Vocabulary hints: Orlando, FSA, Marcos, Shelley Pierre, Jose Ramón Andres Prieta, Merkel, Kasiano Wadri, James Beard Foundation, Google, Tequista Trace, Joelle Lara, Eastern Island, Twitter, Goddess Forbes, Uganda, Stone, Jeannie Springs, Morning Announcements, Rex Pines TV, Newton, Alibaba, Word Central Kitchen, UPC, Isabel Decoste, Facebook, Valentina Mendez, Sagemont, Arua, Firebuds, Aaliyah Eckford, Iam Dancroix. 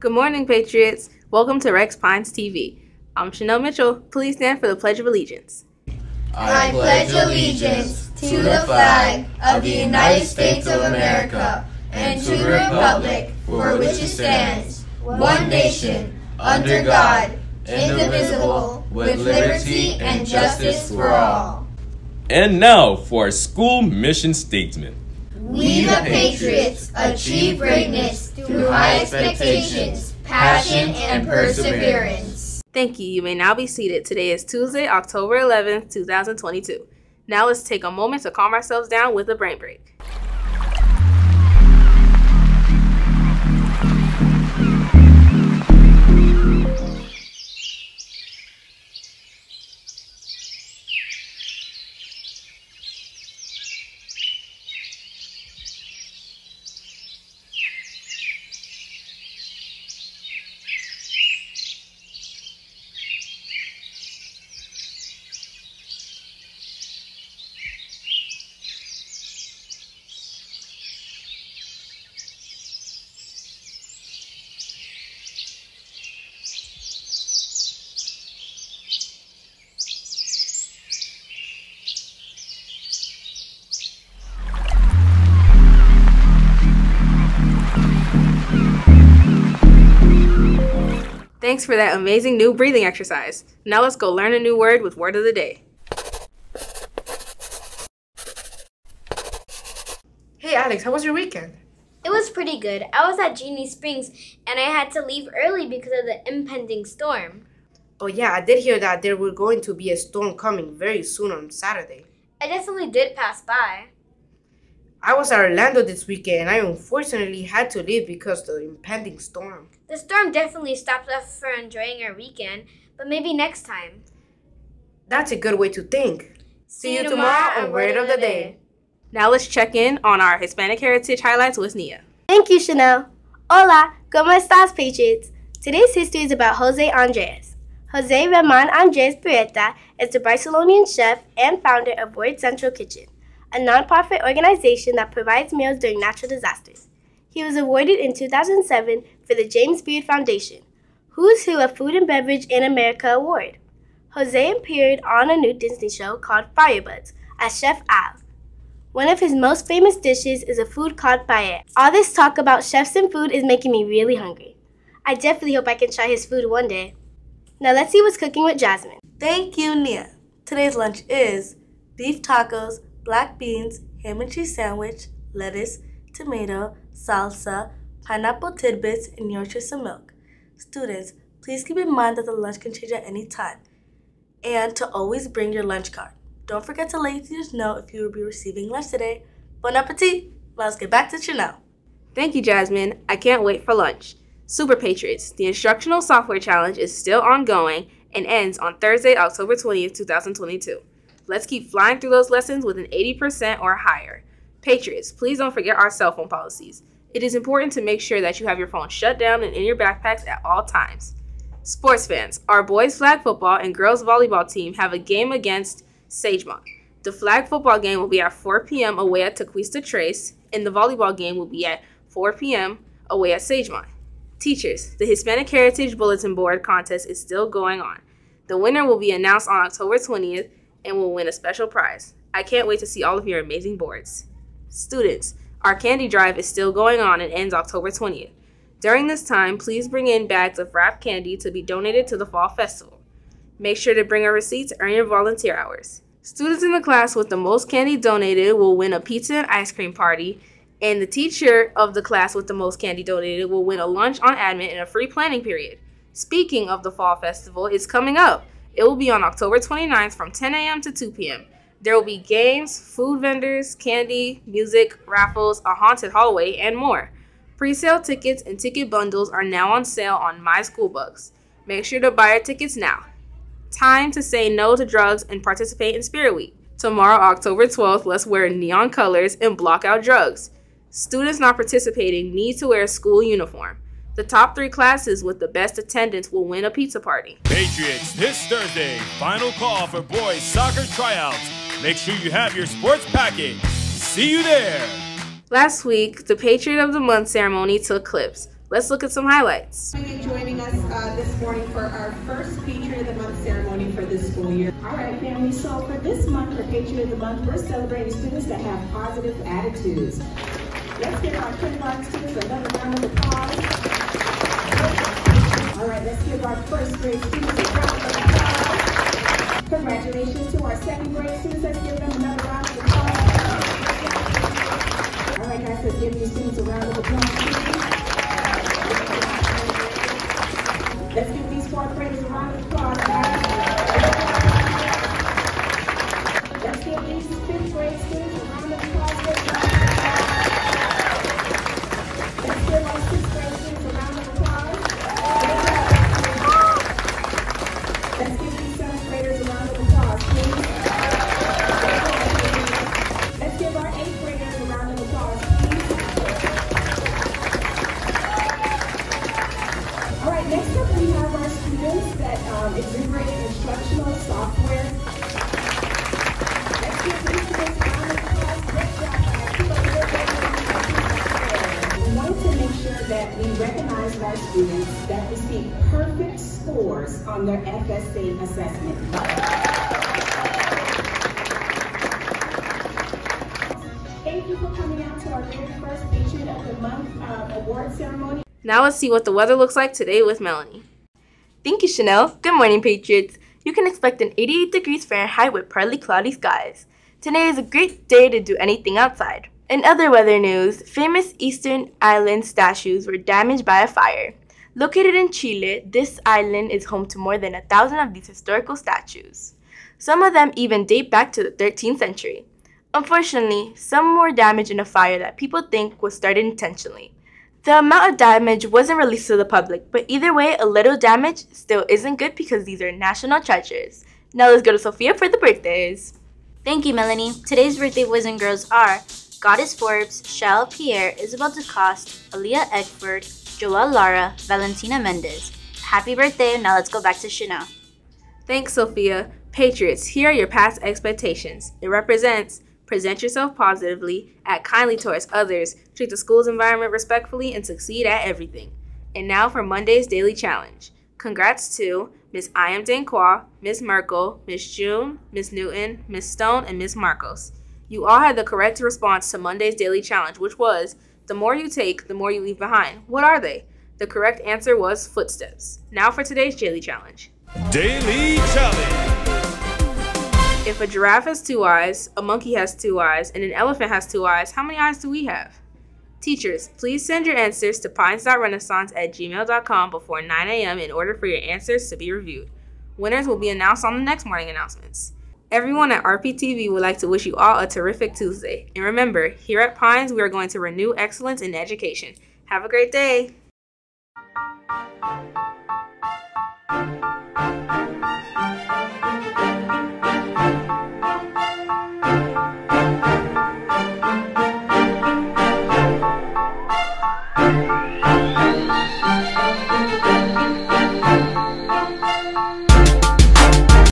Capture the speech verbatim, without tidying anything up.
Good morning, Patriots. Welcome to Rex Pines T V. I'm Chanel Mitchell. Please stand for the Pledge of Allegiance. I pledge allegiance to the flag of the United States of America and to the republic for which it stands, one nation, under God, indivisible, with liberty and justice for all. And now for our school mission statement. We the Patriots achieve greatness through high expectations, passion, and perseverance. Thank you. You may now be seated. Today is Tuesday, October eleventh, two thousand twenty-two. Now let's take a moment to calm ourselves down with a brain break. Thanks for that amazing new breathing exercise. Now let's go learn a new word with Word of the Day. Hey Alex, how was your weekend? It was pretty good. I was at Jeannie Springs and I had to leave early because of the impending storm. Oh yeah, I did hear that there were going to be a storm coming very soon on Saturday. I definitely did pass by. I was at Orlando this weekend and I unfortunately had to leave because of the impending storm. The storm definitely stopped us from enjoying our weekend, but maybe next time. That's a good way to think. See, See you tomorrow, tomorrow on Word of the Day. Now let's check in on our Hispanic Heritage Highlights with Nia. Thank you, Chanel. Hola, ¿cómo estás, Patriots? Today's history is about Jose Andres. Jose Ramón Andres Prieta is the Barcelonian chef and founder of Word Central Kitchen, a nonprofit organization that provides meals during natural disasters. He was awarded in two thousand seven for the James Beard Foundation Who's Who of Food and Beverage in America Award. Jose appeared on a new Disney show called Firebuds as Chef Al. One of his most famous dishes is a food called paella. All this talk about chefs and food is making me really hungry. I definitely hope I can try his food one day. Now let's see what's cooking with Jasmine. Thank you, Nia. Today's lunch is beef tacos, black beans, ham and cheese sandwich, lettuce, tomato, salsa, pineapple tidbits, and nurture some milk. Students, please keep in mind that the lunch can change at any time and to always bring your lunch card. Don't forget to let your teachers know if you will be receiving lunch today. Bon appetit! Let's get back to Chanel. Thank you, Jasmine. I can't wait for lunch. Super Patriots, the Instructional Software Challenge is still ongoing and ends on Thursday, October twentieth, two thousand twenty-two. Let's keep flying through those lessons with an eighty percent or higher. Patriots, please don't forget our cell phone policies. It is important to make sure that you have your phone shut down and in your backpacks at all times. Sports fans, our boys flag football and girls volleyball team have a game against Sagemont. The flag football game will be at four p m away at Tequista Trace, and the volleyball game will be at four p m away at Sagemont. Teachers, the Hispanic Heritage Bulletin Board contest is still going on. The winner will be announced on October twentieth, and will win a special prize. I can't wait to see all of your amazing boards. Students, our candy drive is still going on and ends October twentieth. During this time, please bring in bags of wrapped candy to be donated to the Fall Festival. Make sure to bring a receipt to earn your volunteer hours. Students in the class with the most candy donated will win a pizza and ice cream party, and the teacher of the class with the most candy donated will win a lunch on admin and a free planning period. Speaking of the Fall Festival, it's coming up. It will be on October twenty-ninth from ten a m to two p m There will be games, food vendors, candy, music, raffles, a haunted hallway, and more. Pre-sale tickets and ticket bundles are now on sale on MySchoolBucks. Make sure to buy your tickets now. Time to say no to drugs and participate in Spirit Week. Tomorrow, October twelfth, let's wear neon colors and block out drugs. Students not participating need to wear a school uniform. The top three classes with the best attendance will win a pizza party. Patriots, this Thursday, final call for boys soccer tryouts. Make sure you have your sports package. See you there. Last week, the Patriot of the Month ceremony took clips. Let's look at some highlights. Thank you for joining us uh, this morning for our first Patriot of the Month ceremony for this school year. All right, family, so for this month, for Patriot of the Month, we're celebrating students that have positive attitudes. Let's give our kindergarten students another round of applause. All right, let's give our first grade students a round of applause. Congratulations to our second grade students. Let's give them another round of applause. All right, guys, let's give your students a round of applause. Let's give these fourth graders a round of applause, guys. Let's give these fifth grade students a round of applause. Let's give our sixth grade students a round of applause. Let's give these seventh graders a round of applause, please. Let's give our eighth graders a round of applause, please. All right, next up we have our students that um, exuberate instructional software. Let's give these students a round of applause. Great job. We want to make sure that we recognize our students that receive perfect scores on their F S A assessment. Thank you for coming out to our very first Patriot of the Month uh, award ceremony. Now let's see what the weather looks like today with Melanie. Thank you, Chanel. Good morning, Patriots. You can expect an eighty-eight degrees Fahrenheit with partly cloudy skies. Today is a great day to do anything outside. In other weather news, famous Eastern Island statues were damaged by a fire. Located in Chile, this island is home to more than a thousand of these historical statues. Some of them even date back to the thirteenth century. Unfortunately, some were damaged in a fire that people think was started intentionally. The amount of damage wasn't released to the public, but either way, a little damage still isn't good because these are national treasures. Now let's go to Sophia for the birthdays. Thank you, Melanie. Today's birthday boys and girls are Goddess Forbes, Shelley Pierre, Isabel Decoste, Aaliyah Eckford, Joelle Lara, Valentina Mendez. Happy birthday. Now let's go back to Chanel. Thanks, Sophia. Patriots, here are your past expectations. It represents present yourself positively, act kindly towards others, treat the school's environment respectfully, and succeed at everything. And now for Monday's Daily Challenge. Congrats to Miss Iam Dancroix, Miss Merkel, Miss June, Miss Newton, Miss Stone, and Miss Marcos. You all had the correct response to Monday's Daily Challenge, which was: the more you take, the more you leave behind. What are they? The correct answer was footsteps. Now for today's Daily Challenge. Daily Challenge. If a giraffe has two eyes, a monkey has two eyes, and an elephant has two eyes, how many eyes do we have? Teachers, please send your answers to pines dot renaissance at gmail dot com before nine A M in order for your answers to be reviewed. Winners will be announced on the next morning announcements. Everyone at R P T V would like to wish you all a terrific Tuesday. And remember, here at Pines, we are going to renew excellence in education. Have a great day.